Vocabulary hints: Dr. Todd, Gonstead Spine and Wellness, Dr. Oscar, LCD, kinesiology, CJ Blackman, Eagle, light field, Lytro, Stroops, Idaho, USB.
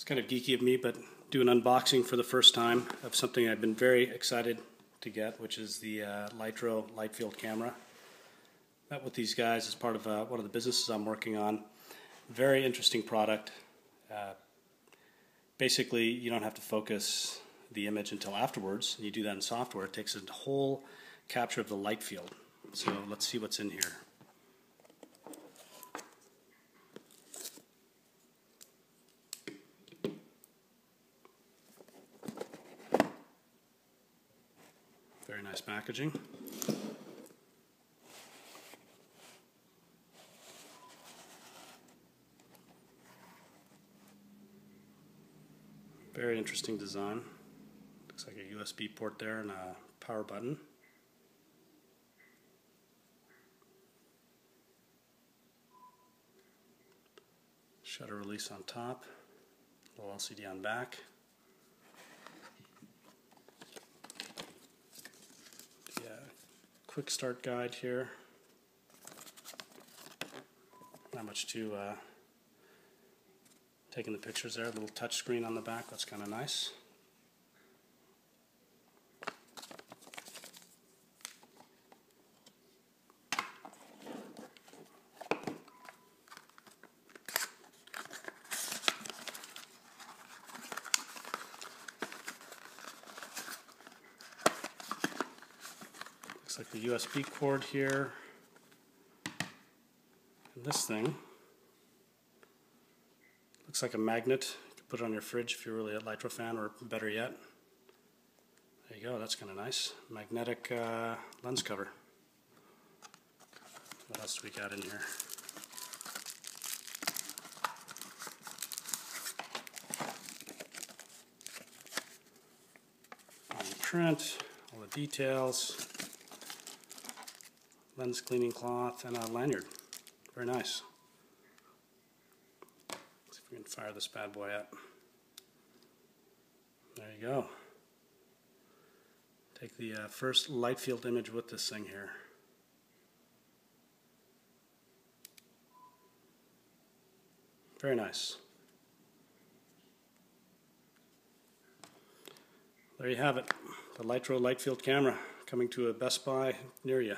It's kind of geeky of me, but do an unboxing for the first time of something I've been very excited to get, which is the Lytro light field camera. Met with these guys as part of one of the businesses I'm working on. Very interesting product. Basically, you don't have to focus the image until afterwards. You do that in software. It takes a whole capture of the light field. So let's see what's in here. Very nice packaging. Very interesting design. Looks like a USB port there and a power button. Shutter release on top, little LCD on back. Quick start guide here. Not much to taking the pictures there. A little touch screen on the back, that's kind of nice. Looks like the USB cord here, and this thing looks like a magnet. You can put it on your fridge if you're really a Lytro fan, or better yet, there you go, that's kind of nice. Magnetic lens cover. What else do we got in here? On the print, all the details. Lens cleaning cloth and a lanyard. Very nice. Let's see if we can fire this bad boy up. There you go. Take the first light field image with this thing here. Very nice. There you have it. The Lytro light field camera coming to a Best Buy near you.